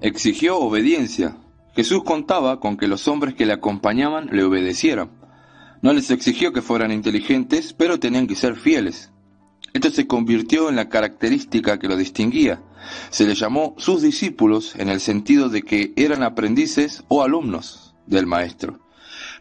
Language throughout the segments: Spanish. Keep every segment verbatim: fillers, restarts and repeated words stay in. Exigió obediencia. Jesús contaba con que los hombres que le acompañaban le obedecieran. No les exigió que fueran inteligentes, pero tenían que ser fieles. Esto se convirtió en la característica que lo distinguía. Se le llamó sus discípulos en el sentido de que eran aprendices o alumnos del Maestro.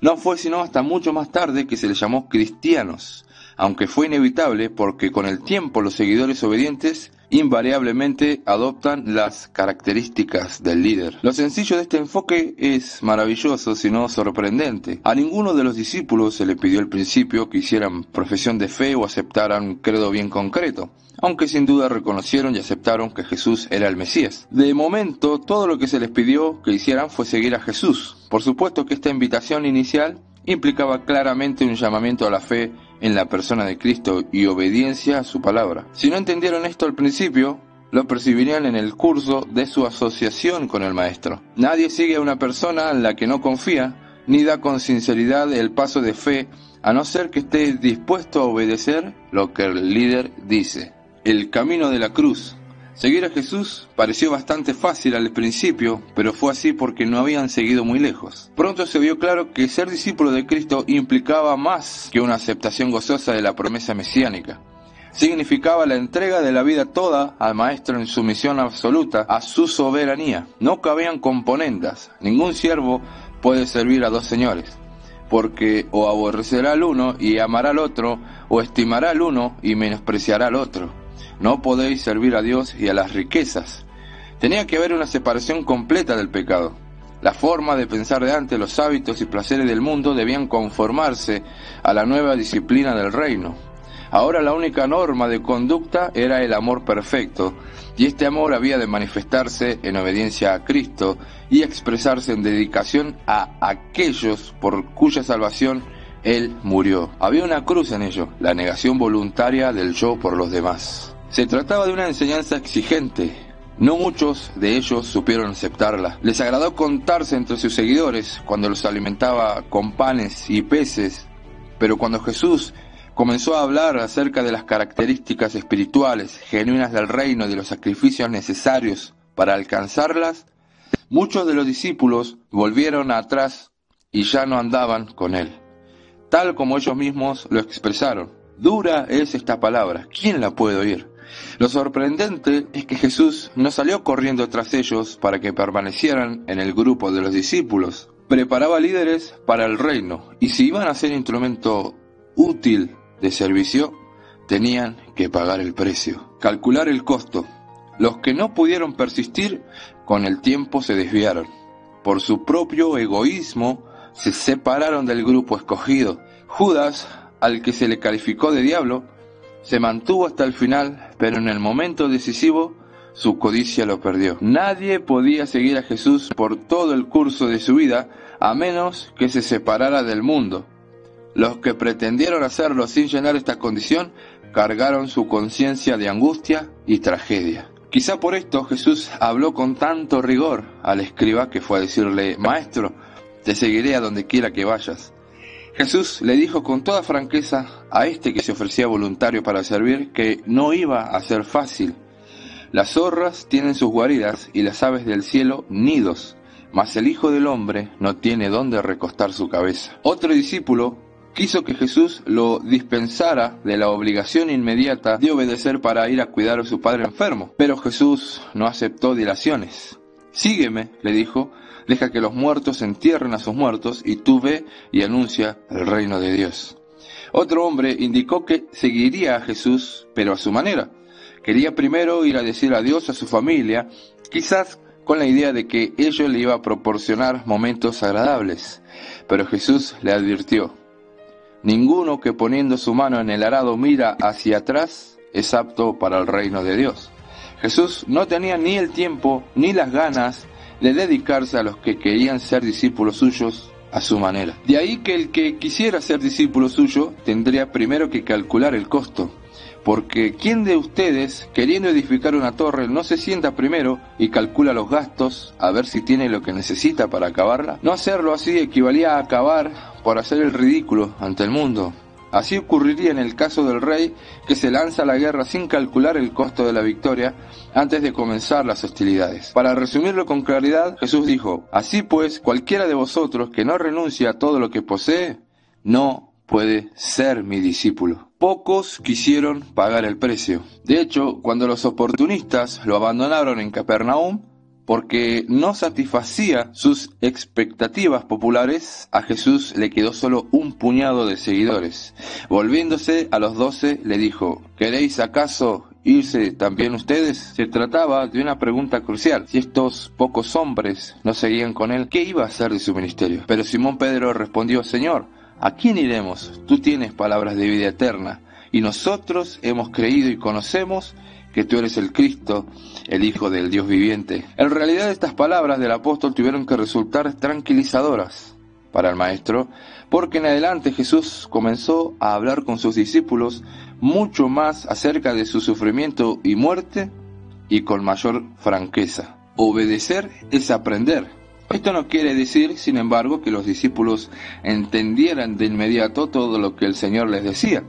No fue sino hasta mucho más tarde que se les llamó cristianos, aunque fue inevitable porque con el tiempo los seguidores obedientes invariablemente adoptan las características del líder. Lo sencillo de este enfoque es maravilloso, sino sorprendente. A ninguno de los discípulos se le pidió al principio que hicieran profesión de fe o aceptaran un credo bien concreto, aunque sin duda reconocieron y aceptaron que Jesús era el Mesías. De momento, todo lo que se les pidió que hicieran fue seguir a Jesús. Por supuesto que esta invitación inicial implicaba claramente un llamamiento a la fe en la persona de Cristo y obediencia a su palabra. Si no entendieron esto al principio, lo percibirían en el curso de su asociación con el Maestro. Nadie sigue a una persona en la que no confía, ni da con sinceridad el paso de fe, a no ser que esté dispuesto a obedecer lo que el líder dice. El camino de la cruz. Seguir a Jesús pareció bastante fácil al principio, pero fue así porque no habían seguido muy lejos. Pronto se vio claro que ser discípulo de Cristo implicaba más que una aceptación gozosa de la promesa mesiánica. Significaba la entrega de la vida toda al Maestro en sumisión absoluta a su soberanía. No cabían componendas. Ningún siervo puede servir a dos señores, porque o aborrecerá al uno y amará al otro, o estimará al uno y menospreciará al otro. No podéis servir a Dios y a las riquezas. Tenía que haber una separación completa del pecado. La forma de pensar de antes, los hábitos y placeres del mundo debían conformarse a la nueva disciplina del reino. Ahora la única norma de conducta era el amor perfecto, y este amor había de manifestarse en obediencia a Cristo y expresarse en dedicación a aquellos por cuya salvación Él murió. Había una cruz en ello, la negación voluntaria del yo por los demás. Se trataba de una enseñanza exigente. No muchos de ellos supieron aceptarla. Les agradó contarse entre sus seguidores cuando los alimentaba con panes y peces, pero cuando Jesús comenzó a hablar acerca de las características espirituales genuinas del reino y de los sacrificios necesarios para alcanzarlas, muchos de los discípulos volvieron atrás y ya no andaban con Él, tal como ellos mismos lo expresaron. Dura es esta palabra, ¿quién la puede oír? Lo sorprendente es que Jesús no salió corriendo tras ellos para que permanecieran en el grupo de los discípulos. Preparaba líderes para el reino, y si iban a ser instrumento útil de servicio, tenían que pagar el precio. Calcular el costo. Los que no pudieron persistir, con el tiempo se desviaron. Por su propio egoísmo, se separaron del grupo escogido. Judas, al que se le calificó de diablo, se mantuvo hasta el final, pero en el momento decisivo su codicia lo perdió. Nadie podía seguir a Jesús por todo el curso de su vida a menos que se separara del mundo. Los que pretendieron hacerlo sin llenar esta condición cargaron su conciencia de angustia y tragedia. Quizá por esto Jesús habló con tanto rigor al escriba que fue a decirle: «Maestro, te seguiré a donde quiera que vayas». Jesús le dijo con toda franqueza a este que se ofrecía voluntario para servir que no iba a ser fácil. Las zorras tienen sus guaridas y las aves del cielo nidos, mas el Hijo del Hombre no tiene dónde recostar su cabeza. Otro discípulo quiso que Jesús lo dispensara de la obligación inmediata de obedecer para ir a cuidar a su padre enfermo, pero Jesús no aceptó dilaciones. «Sígueme», le dijo, «deja que los muertos entierren a sus muertos, y tú ve y anuncia el reino de Dios». Otro hombre indicó que seguiría a Jesús, pero a su manera. Quería primero ir a decir adiós a su familia, quizás con la idea de que ello le iba a proporcionar momentos agradables. Pero Jesús le advirtió: «Ninguno que poniendo su mano en el arado mira hacia atrás es apto para el reino de Dios». Jesús no tenía ni el tiempo ni las ganas de dedicarse a los que querían ser discípulos suyos a su manera. De ahí que el que quisiera ser discípulo suyo tendría primero que calcular el costo, porque ¿quién de ustedes, queriendo edificar una torre, no se sienta primero y calcula los gastos a ver si tiene lo que necesita para acabarla? No hacerlo así equivalía a acabar por hacer el ridículo ante el mundo. Así ocurriría en el caso del rey que se lanza a la guerra sin calcular el costo de la victoria antes de comenzar las hostilidades. Para resumirlo con claridad, Jesús dijo: así pues, cualquiera de vosotros que no renuncie a todo lo que posee, no puede ser mi discípulo. Pocos quisieron pagar el precio. De hecho, cuando los oportunistas lo abandonaron en Capernaum, porque no satisfacía sus expectativas populares, a Jesús le quedó solo un puñado de seguidores. Volviéndose a los doce, le dijo: ¿queréis acaso irse también ustedes? Se trataba de una pregunta crucial. Si estos pocos hombres no seguían con él, ¿qué iba a hacer de su ministerio? Pero Simón Pedro respondió: Señor, ¿a quién iremos? Tú tienes palabras de vida eterna, y nosotros hemos creído y conocemos que tú eres el Cristo, el Hijo del Dios viviente. En realidad, estas palabras del apóstol tuvieron que resultar tranquilizadoras para el maestro, porque en adelante Jesús comenzó a hablar con sus discípulos mucho más acerca de su sufrimiento y muerte, y con mayor franqueza. Obedecer es aprender. Esto no quiere decir, sin embargo, que los discípulos entendieran de inmediato todo lo que el Señor les decía.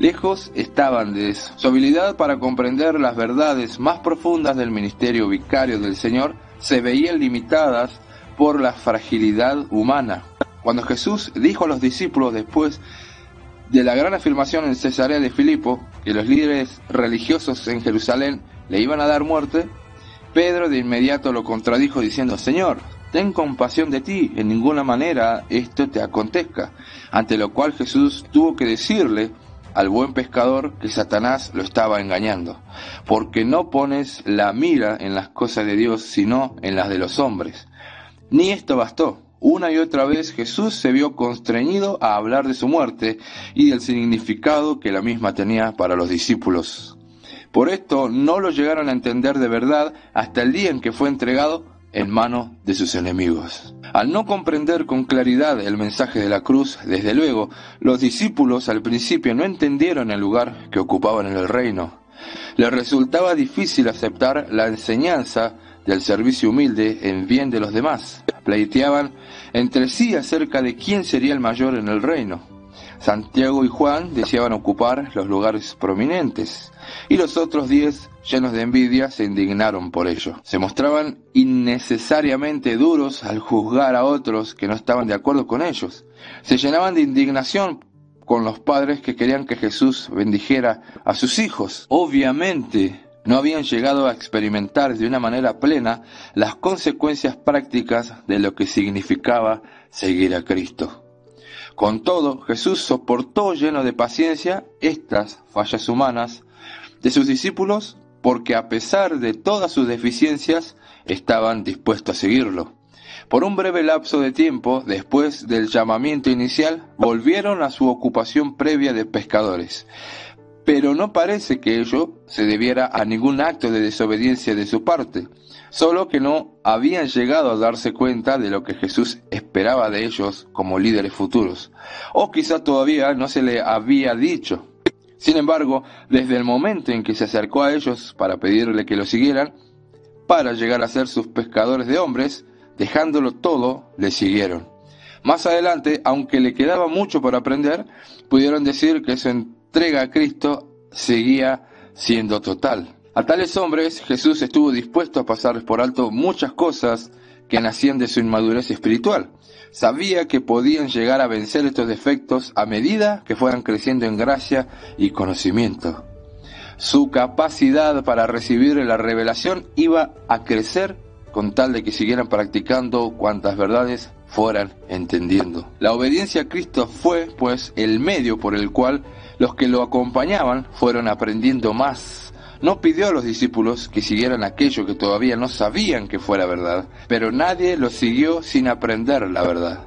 Lejos estaban de eso. Su habilidad para comprender las verdades más profundas del ministerio vicario del Señor se veían limitadas por la fragilidad humana. Cuando Jesús dijo a los discípulos, después de la gran afirmación en Cesarea de Filipo, que los líderes religiosos en Jerusalén le iban a dar muerte, Pedro de inmediato lo contradijo diciendo: Señor, ten compasión de ti, en ninguna manera esto te acontezca. Ante lo cual Jesús tuvo que decirle al buen pescador que Satanás lo estaba engañando, porque no pones la mira en las cosas de Dios, sino en las de los hombres. Ni esto bastó. Una y otra vez Jesús se vio constreñido a hablar de su muerte y del significado que la misma tenía para los discípulos. Por esto no lo llegaron a entender de verdad hasta el día en que fue entregado en manos de sus enemigos. Al no comprender con claridad el mensaje de la cruz, desde luego, los discípulos al principio no entendieron el lugar que ocupaban en el reino. Les resultaba difícil aceptar la enseñanza del servicio humilde en bien de los demás. Pleiteaban entre sí acerca de quién sería el mayor en el reino. Santiago y Juan deseaban ocupar los lugares prominentes, y los otros diez, llenos de envidia, se indignaron por ello. Se mostraban innecesariamente duros al juzgar a otros que no estaban de acuerdo con ellos. Se llenaban de indignación con los padres que querían que Jesús bendijera a sus hijos. Obviamente, no habían llegado a experimentar de una manera plena las consecuencias prácticas de lo que significaba seguir a Cristo. Con todo, Jesús soportó lleno de paciencia estas fallas humanas de sus discípulos, porque a pesar de todas sus deficiencias, estaban dispuestos a seguirlo. Por un breve lapso de tiempo, después del llamamiento inicial, volvieron a su ocupación previa de pescadores. Pero no parece que ello se debiera a ningún acto de desobediencia de su parte, solo que no habían llegado a darse cuenta de lo que Jesús esperaba de ellos como líderes futuros, o quizá todavía no se le había dicho. Sin embargo, desde el momento en que se acercó a ellos para pedirle que lo siguieran, para llegar a ser sus pescadores de hombres, dejándolo todo, le siguieron. Más adelante, aunque le quedaba mucho por aprender, pudieron decir que su entrega a Cristo seguía siendo total. A tales hombres Jesús estuvo dispuesto a pasarles por alto muchas cosas que nacían de su inmadurez espiritual. Sabía que podían llegar a vencer estos defectos a medida que fueran creciendo en gracia y conocimiento. Su capacidad para recibir la revelación iba a crecer con tal de que siguieran practicando cuantas verdades fueran entendiendo. La obediencia a Cristo fue, pues, el medio por el cual los que lo acompañaban fueron aprendiendo más. No pidió a los discípulos que siguieran aquello que todavía no sabían que fuera verdad, pero nadie los siguió sin aprender la verdad.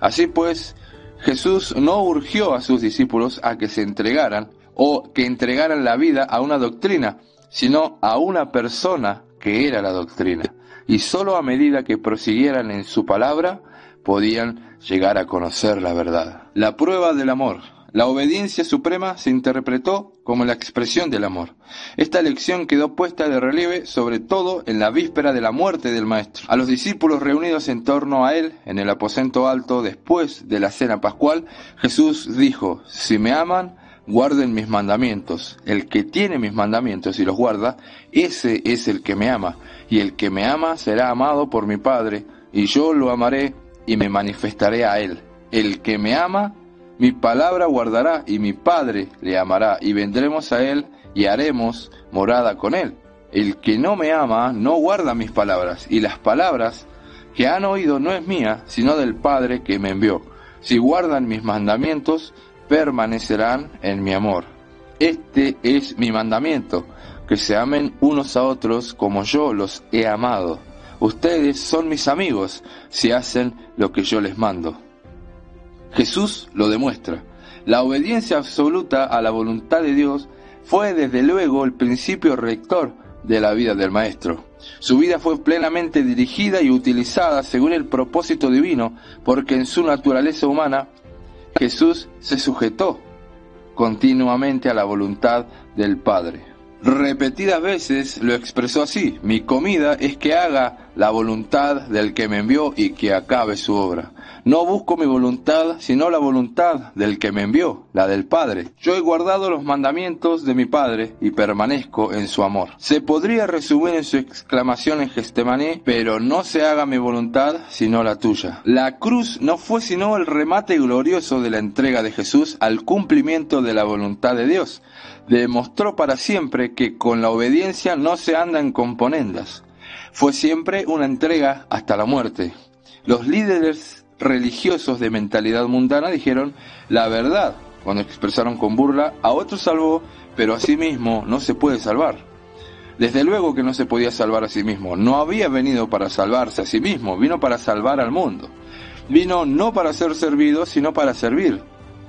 Así pues, Jesús no urgió a sus discípulos a que se entregaran o que entregaran la vida a una doctrina, sino a una persona que era la doctrina. Y solo a medida que prosiguieran en su palabra, podían llegar a conocer la verdad. La prueba del amor. La obediencia suprema se interpretó como la expresión del amor. Esta lección quedó puesta de relieve sobre todo en la víspera de la muerte del Maestro. A los discípulos reunidos en torno a él en el aposento alto después de la cena pascual, Jesús dijo: «Si me aman, guarden mis mandamientos. El que tiene mis mandamientos y los guarda, ese es el que me ama. Y el que me ama será amado por mi Padre, y yo lo amaré y me manifestaré a él. El que me ama, mi palabra guardará, y mi Padre le amará, y vendremos a él, y haremos morada con él. El que no me ama, no guarda mis palabras, y las palabras que han oído no es mía, sino del Padre que me envió. Si guardan mis mandamientos, permanecerán en mi amor. Este es mi mandamiento, que se amen unos a otros como yo los he amado. Ustedes son mis amigos, si hacen lo que yo les mando». Jesús lo demuestra. La obediencia absoluta a la voluntad de Dios fue desde luego el principio rector de la vida del Maestro. Su vida fue plenamente dirigida y utilizada según el propósito divino, porque en su naturaleza humana Jesús se sujetó continuamente a la voluntad del Padre. Repetidas veces lo expresó así: «Mi comida es que haga la voluntad del que me envió y que acabe su obra. No busco mi voluntad, sino la voluntad del que me envió, la del Padre. Yo he guardado los mandamientos de mi Padre y permanezco en su amor». Se podría resumir en su exclamación en Getsemaní: «Pero no se haga mi voluntad, sino la tuya». La cruz no fue sino el remate glorioso de la entrega de Jesús al cumplimiento de la voluntad de Dios. Demostró para siempre que con la obediencia no se andan componendas. Fue siempre una entrega hasta la muerte. Los líderes religiosos de mentalidad mundana dijeron la verdad cuando expresaron con burla: «A otro salvó, pero a sí mismo no se puede salvar». Desde luego que no se podía salvar a sí mismo. No había venido para salvarse a sí mismo, vino para salvar al mundo. Vino no para ser servido, sino para servir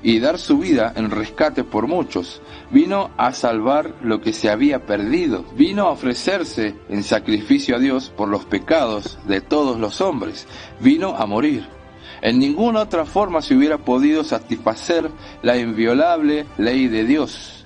y dar su vida en rescate por muchos. Vino a salvar lo que se había perdido. Vino a ofrecerse en sacrificio a Dios por los pecados de todos los hombres. Vino a morir. En ninguna otra forma se hubiera podido satisfacer la inviolable ley de Dios.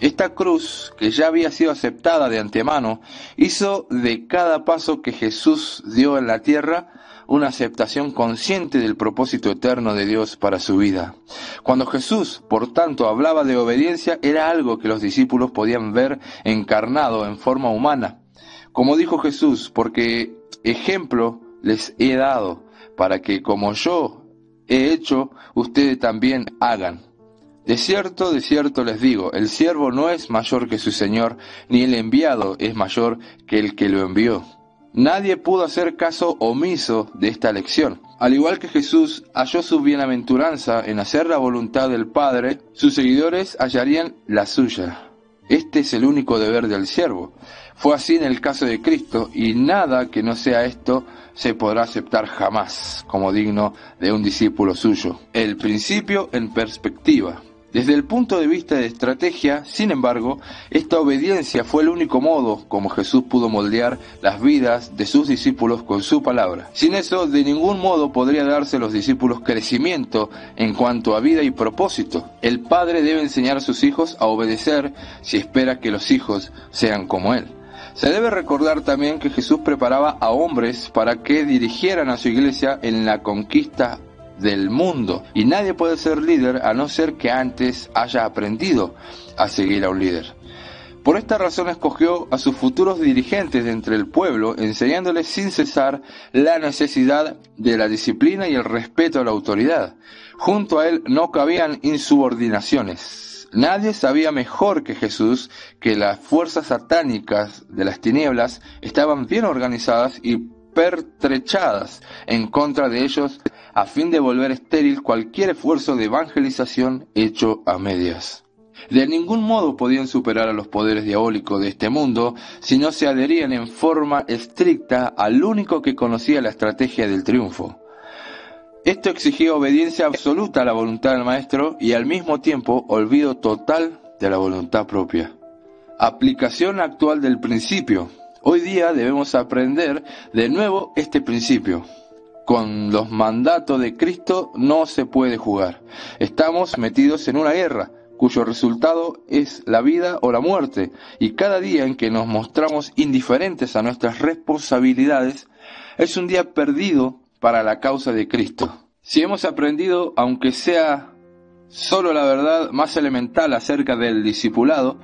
Esta cruz, que ya había sido aceptada de antemano, hizo de cada paso que Jesús dio en la tierra una aceptación consciente del propósito eterno de Dios para su vida. Cuando Jesús, por tanto, hablaba de obediencia, era algo que los discípulos podían ver encarnado en forma humana. Como dijo Jesús: «Porque ejemplo les he dado, para que como yo he hecho, ustedes también hagan. De cierto, de cierto les digo, el siervo no es mayor que su señor, ni el enviado es mayor que el que lo envió». Nadie pudo hacer caso omiso de esta lección. Al igual que Jesús halló su bienaventuranza en hacer la voluntad del Padre, sus seguidores hallarían la suya. Este es el único deber del siervo. Fue así en el caso de Cristo, y nada que no sea esto se podrá aceptar jamás como digno de un discípulo suyo. El principio en perspectiva. Desde el punto de vista de estrategia, sin embargo, esta obediencia fue el único modo como Jesús pudo moldear las vidas de sus discípulos con su palabra. Sin eso, de ningún modo podría darse a los discípulos crecimiento en cuanto a vida y propósito. El padre debe enseñar a sus hijos a obedecer si espera que los hijos sean como él. Se debe recordar también que Jesús preparaba a hombres para que dirigieran a su iglesia en la conquista del mundo, y nadie puede ser líder a no ser que antes haya aprendido a seguir a un líder. Por esta razón escogió a sus futuros dirigentes de entre el pueblo, enseñándoles sin cesar la necesidad de la disciplina y el respeto a la autoridad. Junto a él no cabían insubordinaciones. Nadie sabía mejor que Jesús que las fuerzas satánicas de las tinieblas estaban bien organizadas y pertrechadas en contra de ellos, a fin de volver estéril cualquier esfuerzo de evangelización hecho a medias. De ningún modo podían superar a los poderes diabólicos de este mundo si no se adherían en forma estricta al único que conocía la estrategia del triunfo. Esto exigía obediencia absoluta a la voluntad del Maestro y al mismo tiempo olvido total de la voluntad propia. Aplicación actual del principio. Hoy día debemos aprender de nuevo este principio. Con los mandatos de Cristo no se puede jugar. Estamos metidos en una guerra cuyo resultado es la vida o la muerte, y cada día en que nos mostramos indiferentes a nuestras responsabilidades es un día perdido para la causa de Cristo. Si hemos aprendido, aunque sea solo la verdad más elemental acerca del discipulado,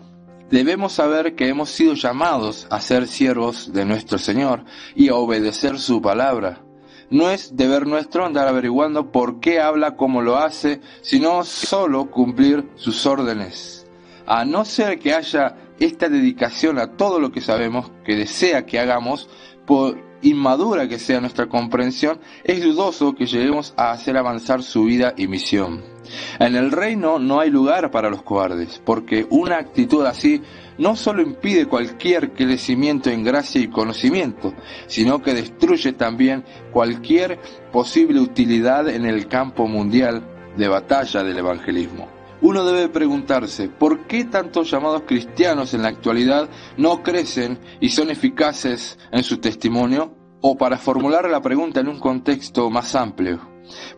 debemos saber que hemos sido llamados a ser siervos de nuestro Señor y a obedecer su palabra. No es deber nuestro andar averiguando por qué habla como lo hace, sino solo cumplir sus órdenes. A no ser que haya esta dedicación a todo lo que sabemos que desea que hagamos, por inmadura que sea nuestra comprensión, es dudoso que lleguemos a hacer avanzar su vida y misión. En el reino no hay lugar para los cobardes, porque una actitud así no solo impide cualquier crecimiento en gracia y conocimiento, sino que destruye también cualquier posible utilidad en el campo mundial de batalla del evangelismo. Uno debe preguntarse, ¿por qué tantos llamados cristianos en la actualidad no crecen y son eficaces en su testimonio? O para formular la pregunta en un contexto más amplio,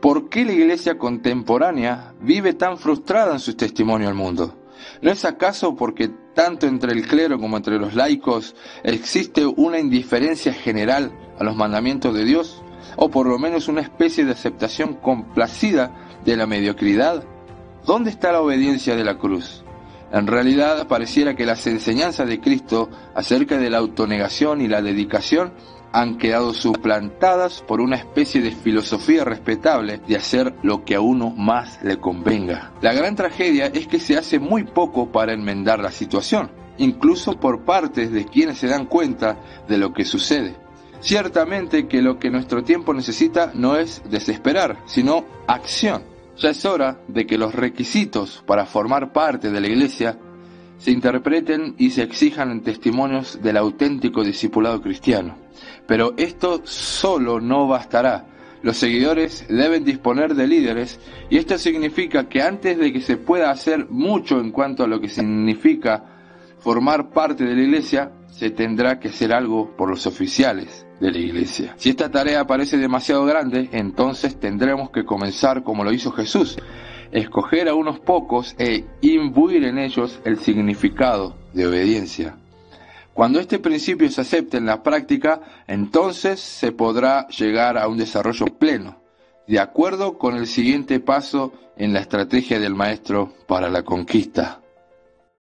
¿por qué la iglesia contemporánea vive tan frustrada en su testimonio al mundo? ¿No es acaso porque tanto entre el clero como entre los laicos existe una indiferencia general a los mandamientos de Dios? ¿O por lo menos una especie de aceptación complacida de la mediocridad? ¿Dónde está la obediencia de la cruz? En realidad pareciera que las enseñanzas de Cristo acerca de la autonegación y la dedicación han quedado suplantadas por una especie de filosofía respetable de hacer lo que a uno más le convenga. La gran tragedia es que se hace muy poco para enmendar la situación, incluso por partes de quienes se dan cuenta de lo que sucede. Ciertamente que lo que nuestro tiempo necesita no es desesperar, sino acción. Ya es hora de que los requisitos para formar parte de la iglesia se interpreten y se exijan en testimonios del auténtico discipulado cristiano. Pero esto solo no bastará. Los seguidores deben disponer de líderes, y esto significa que antes de que se pueda hacer mucho en cuanto a lo que significa formar parte de la iglesia, se tendrá que hacer algo por los oficiales de la iglesia. Si esta tarea parece demasiado grande, entonces tendremos que comenzar como lo hizo Jesús: escoger a unos pocos e imbuir en ellos el significado de obediencia. Cuando este principio se acepte en la práctica, entonces se podrá llegar a un desarrollo pleno, de acuerdo con el siguiente paso en la estrategia del maestro para la conquista.